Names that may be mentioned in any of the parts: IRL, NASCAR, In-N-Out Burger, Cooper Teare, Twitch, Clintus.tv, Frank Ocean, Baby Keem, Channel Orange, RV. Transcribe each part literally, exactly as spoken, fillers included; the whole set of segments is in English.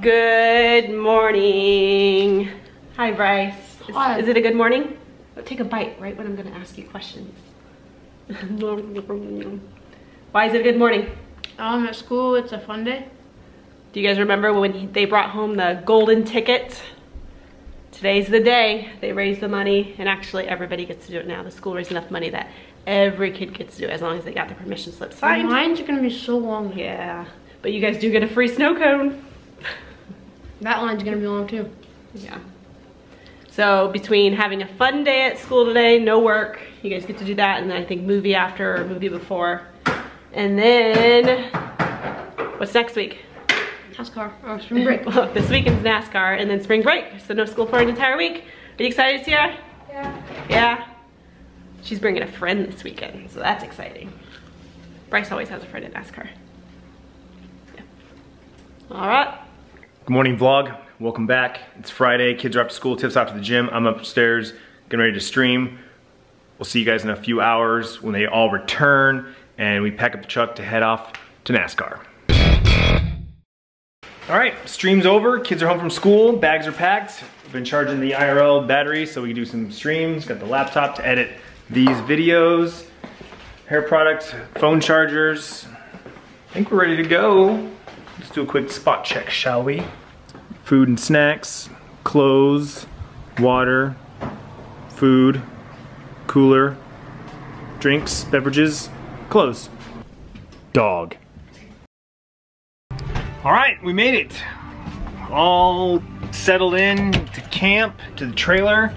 Good morning. Hi, Bryce. Is, is it a good morning? Oh, take a bite right when I'm gonna ask you questions. Why is it a good morning? Um, at school, it's a fun day. Do you guys remember when they brought home the golden ticket? Today's the day. They raise the money, and actually everybody gets to do it now. The school raised enough money that every kid gets to do it as long as they got their permission slip signed. Mine's gonna be so long. Yeah, but you guys do get a free snow cone. That line's gonna be long too. Yeah. So between having a fun day at school today, no work, you guys get to do that, and then I think movie after or movie before. And then, what's next week? NASCAR, or spring break. Well, this weekend's NASCAR, and then spring break, so no school for an entire week. Are you excited, Sierra? Yeah. Yeah. She's bringing a friend this weekend, so that's exciting. Bryce always has a friend at NASCAR. Yeah. All right. Good morning, vlog. Welcome back. It's Friday. Kids are off to school. Tiff's off to the gym. I'm upstairs getting ready to stream. We'll see you guys in a few hours when they all return and we pack up the truck to head off to NASCAR. All right, stream's over. Kids are home from school. Bags are packed. We've been charging the I R L battery so we can do some streams. Got the laptop to edit these videos. Hair products, phone chargers. I think we're ready to go. Let's do a quick spot check, shall we? Food and snacks, clothes, water, food, cooler, drinks, beverages, clothes, dog. All right, we made it. All settled in to camp, to the trailer.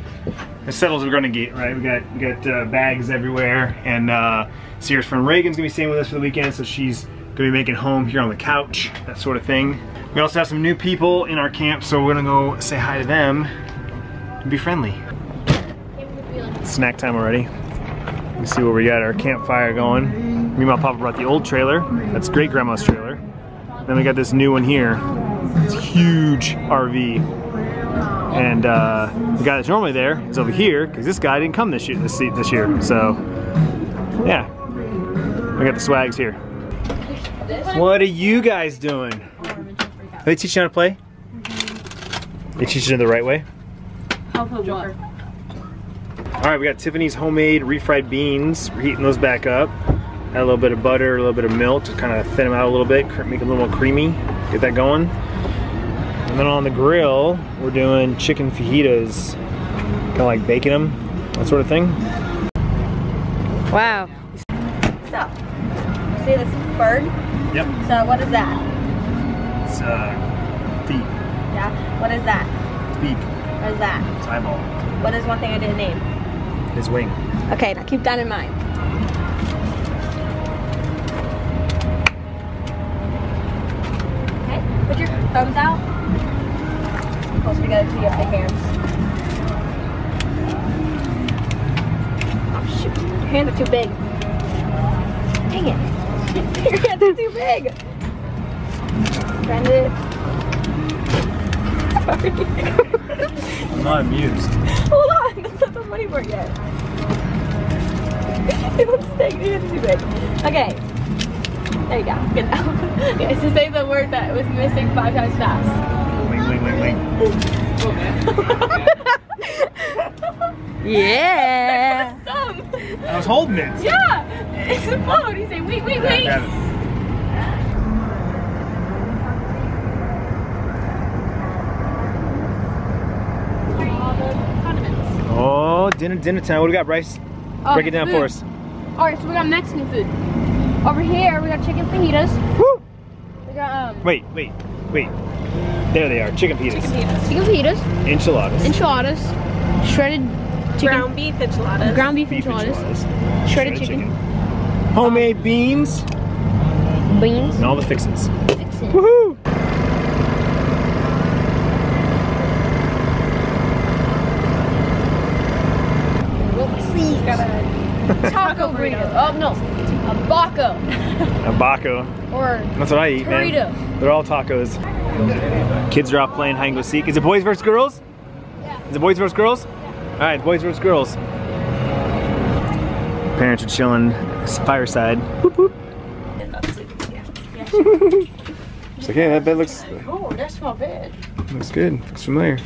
As settled as we're gonna get, right? We got we got uh, bags everywhere, and uh, Sierra's friend Reagan's gonna be staying with us for the weekend, so she's gonna be making home here on the couch, that sort of thing. We also have some new people in our camp, so we're gonna go say hi to them and be friendly. Snack time already. You see where we got our campfire going. Me and my papa brought the old trailer. That's great grandma's trailer. Then we got this new one here. It's a huge R V. And uh, the guy that's normally there is over here, because this guy didn't come this year, this, this year. So, yeah. We got the swags here. What are you guys doing? Are they teaching you how to play? Mm-hmm. They teach you the right way? How to walk. Alright, we got Tiffany's homemade refried beans. We're heating those back up. Add a little bit of butter, a little bit of milk to kind of thin them out a little bit, make them a little more creamy. Get that going. And then on the grill, we're doing chicken fajitas. Kind of like baking them, that sort of thing. Wow. So, you see this bird? Yep. So, what is that? Uh, feet. Yeah? What is that? It's beak. What is that? It's eyeball. What is one thing I didn't name? His wing. Okay, now keep that in mind. Okay, put your thumbs out. Close together to your big hands. Oh shoot, your hands are too big. Dang it. Your hands are too big. Bend it. Sorry. I'm not amused. Hold on, that's not the funny part yet. It looks stagnant too big. Okay. There you go. Good now. Okay, so say the word that was missing five times fast. Wing, wing, wing, wing. Yeah. I was holding it. Yeah. It's a phone. You say, wait, wait, wait. Yeah, oh, dinner, dinner time. What do we got, Bryce? Uh, Break it down food. for us. All right, so we got Mexican food. Over here, we got chicken fajitas. Woo! We got, um... Wait, wait, wait. There they are, chicken fajitas. Chicken fajitas. Chicken fajitas. Enchiladas. Enchiladas. Shredded chicken. Ground beef enchiladas. Ground beef, beef enchiladas. enchiladas. Shredded, Shredded chicken. chicken. Homemade um, beans. Beans. And all the fixins. Fixins. Woohoo! Taco burrito. Oh no, a baco. A baco. Or that's what I eat, burrito. Man. They're all tacos. Kids are off playing hide and go seek. Is it boys versus girls? Yeah. Is it boys versus girls? Yeah. All right, boys versus girls. Parents are chilling fireside. Boop boop. It's like, hey, that bed looks... Oh, that's my bed. Looks good. Looks familiar.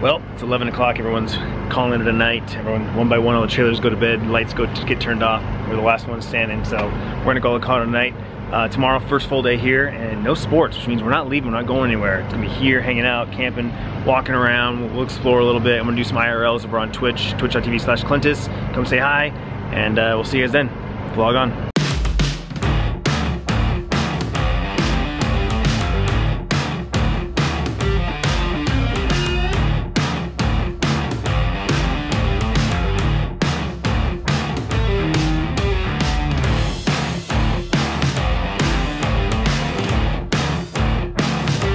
Well, it's eleven o'clock. Everyone's calling it a night. Everyone, one by one, all the trailers go to bed. Lights go to get turned off. We're the last ones standing, so we're gonna go call it a night. Uh, tomorrow, first full day here, and no sports, which means we're not leaving, we're not going anywhere. It's gonna be here, hanging out, camping, walking around. We'll, we'll explore a little bit. I'm gonna do some I R Ls over on Twitch, twitch dot T V slash Clintus. Come say hi, and uh, we'll see you guys then. Vlog on.